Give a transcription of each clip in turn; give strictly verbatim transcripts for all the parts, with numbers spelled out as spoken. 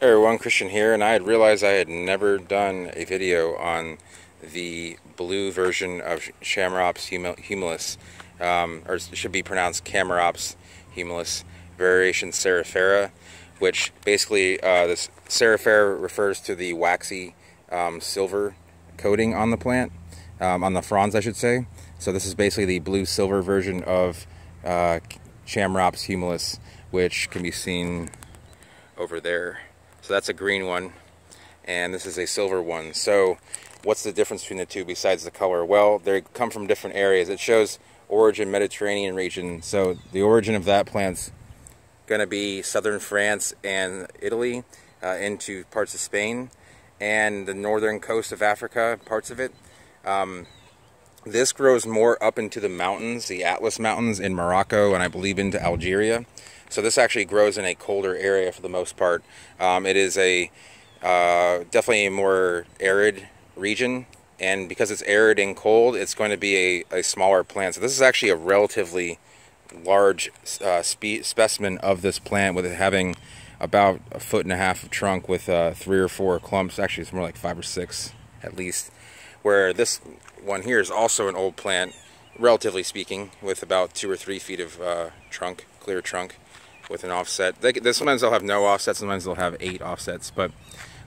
Hey everyone, Christian here, and I had realized I had never done a video on the blue version of Chamaerops humilis, um, or it should be pronounced Chamaerops humilis, variation cerifera, which basically uh, this cerifera refers to the waxy um, silver coating on the plant, um, on the fronds I should say. So this is basically the blue silver version of uh, Chamaerops humilis, which can be seen over there. So that's a green one, and this is a silver one. So what's the difference between the two besides the color? Well, they come from different areas. It shows origin Mediterranean region. So the origin of that plant's going to be southern France and Italy, uh, into parts of Spain, and the northern coast of Africa, parts of it. Um, this grows more up into the mountains, the Atlas Mountains in Morocco, and I believe into Algeria. So this actually grows in a colder area for the most part. Um, it is a uh, definitely a more arid region, and because it's arid and cold, it's going to be a, a smaller plant. So this is actually a relatively large uh, spe specimen of this plant, with it having about a foot and a half of trunk with uh, three or four clumps. Actually, it's more like five or six at least, where this one here is also an old plant, relatively speaking, with about two or three feet of uh, trunk, clear trunk, with an offset. They, they, sometimes they'll have no offsets, sometimes they'll have eight offsets, but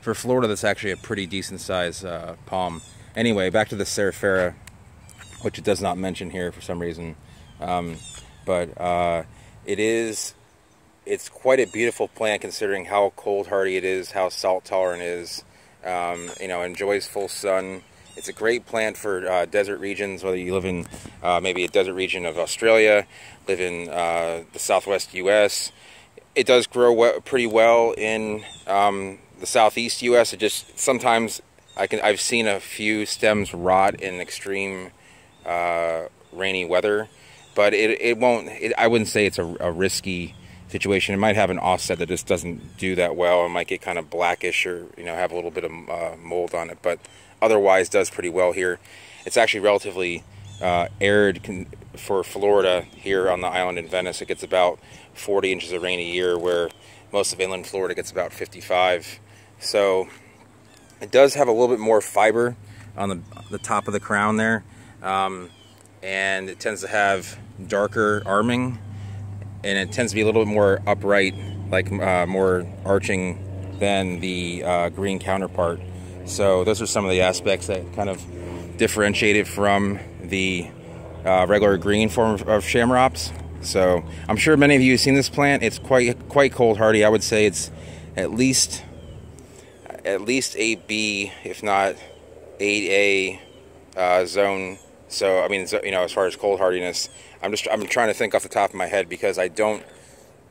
for Florida, that's actually a pretty decent size uh, palm. Anyway, back to the cerifera, which it does not mention here for some reason, um, but uh, it is, it's quite a beautiful plant considering how cold hardy it is, how salt tolerant it is, um, you know, enjoys full sun. It's a great plant for uh, desert regions, whether you live in uh, maybe a desert region of Australia, live in uh, the southwest U S It does grow well, pretty well in um, the southeast U S It just sometimes I can, I've seen a few stems rot in extreme uh, rainy weather, but it, it won't, it, I wouldn't say it's a, a risky situation. It might have an offset that just doesn't do that well. It might get kind of blackish, or you know, have a little bit of uh, mold on it, but otherwise does pretty well here. It's actually relatively uh, arid for Florida here on the island in Venice. It gets about forty inches of rain a year, where most of inland Florida gets about fifty-five. So it does have a little bit more fiber on the, the top of the crown there, um, and it tends to have darker arming, and it tends to be a little bit more upright, like uh, more arching than the uh, green counterpart. So those are some of the aspects that kind of differentiate it from the uh, regular green form of, of Chamaerops. So I'm sure many of you have seen this plant. It's quite quite cold hardy. I would say it's at least at least eight B, if not eight A uh, zone. So I mean, you know, as far as cold hardiness, I'm just I'm trying to think off the top of my head because I don't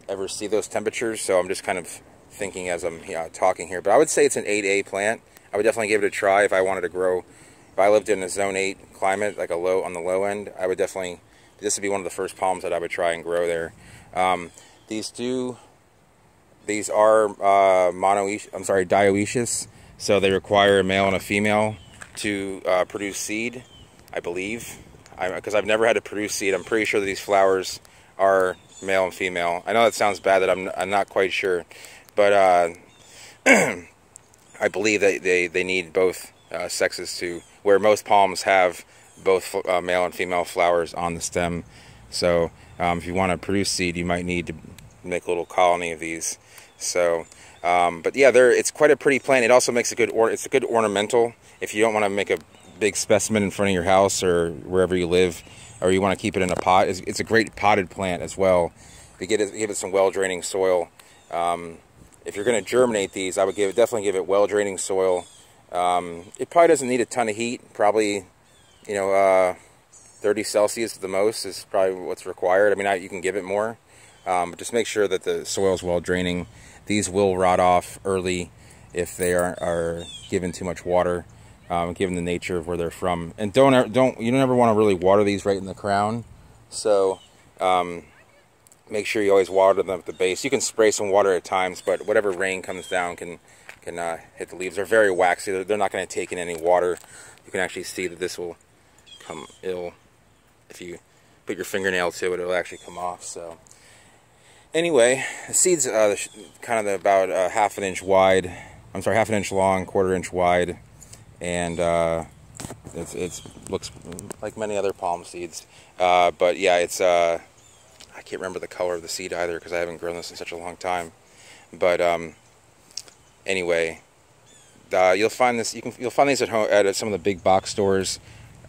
ever see those temperatures. So I'm just kind of thinking as I'm you know, talking here. But I would say it's an eight A plant. I would definitely give it a try if I wanted to grow. If I lived in a zone eight climate, like a low on the low end, I would definitely, this would be one of the first palms that I would try and grow there. Um, these do, these are uh, mono, I'm sorry, dioecious, so they require a male and a female to uh, produce seed, I believe, because I've never had to produce seed. I'm pretty sure that these flowers are male and female. I know that sounds bad that I'm, I'm not quite sure, but uh, I believe that they, they need both uh, sexes to, where most palms have both uh, male and female flowers on the stem. So um, if you want to produce seed, you might need to make a little colony of these. So, um, but yeah, they're, it's quite a pretty plant. It also makes a good, or, it's a good ornamental. If you don't want to make a big specimen in front of your house or wherever you live, or you want to keep it in a pot, it's, it's a great potted plant as well. You get it, give it some well-draining soil. Um, If you're going to germinate these, I would give definitely give it well-draining soil. Um, it probably doesn't need a ton of heat. Probably, you know, uh, thirty Celsius at the most is probably what's required. I mean, I, you can give it more. Um, but just make sure that the soil is well-draining. These will rot off early if they are, are given too much water, um, given the nature of where they're from. And don't don't you don't ever want to really water these right in the crown. So. Um, Make sure you always water them at the base. You can spray some water at times, but whatever rain comes down can can uh, hit the leaves. They're very waxy. They're, they're not going to take in any water. You can actually see that this will come ill. If you put your fingernail to it, it'll actually come off. So Anyway, the seeds uh, kind of about uh, half an inch wide. I'm sorry, half an inch long, quarter inch wide, and uh, it's it's looks like many other palm seeds. Uh, but yeah, it's uh, I can't remember the color of the seed either because I haven't grown this in such a long time. But um, anyway, uh, you'll find this. You can you'll find these at home at some of the big box stores.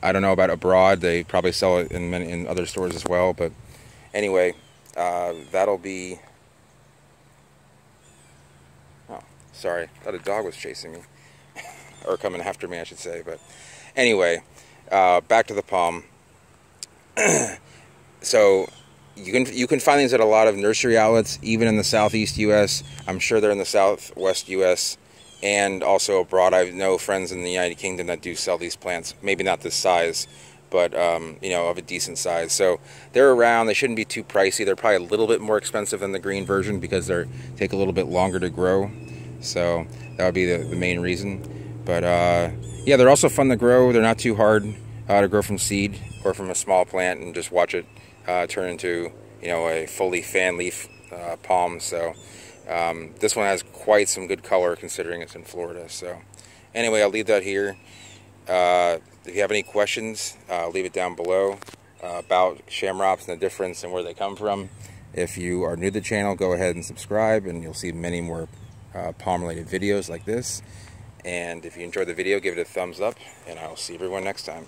I don't know about abroad. They probably sell it in many, in other stores as well. But anyway, uh, that'll be. Oh, sorry. I thought a dog was chasing me, or coming after me, I should say. But anyway, uh, back to the palm. So you can you can find these at a lot of nursery outlets, even in the southeast U S I'm sure they're in the southwest U S And also abroad. I know friends in the United Kingdom that do sell these plants. Maybe not this size, but um, you know, of a decent size. So they're around. They shouldn't be too pricey. They're probably a little bit more expensive than the green version because they take a little bit longer to grow. So that would be the, the main reason. But uh, yeah, they're also fun to grow. They're not too hard uh, to grow from seed or from a small plant, and just watch it uh, turn into, you know, a fully fan leaf uh, palm. So. Um, this one has quite some good color considering it's in Florida. So anyway, I'll leave that here. Uh, if you have any questions, uh, leave it down below uh, about Chamaerops and the difference and where they come from. If you are new to the channel, go ahead and subscribe, and you'll see many more uh, palm-related videos like this. And if you enjoyed the video, give it a thumbs up, and I'll see everyone next time.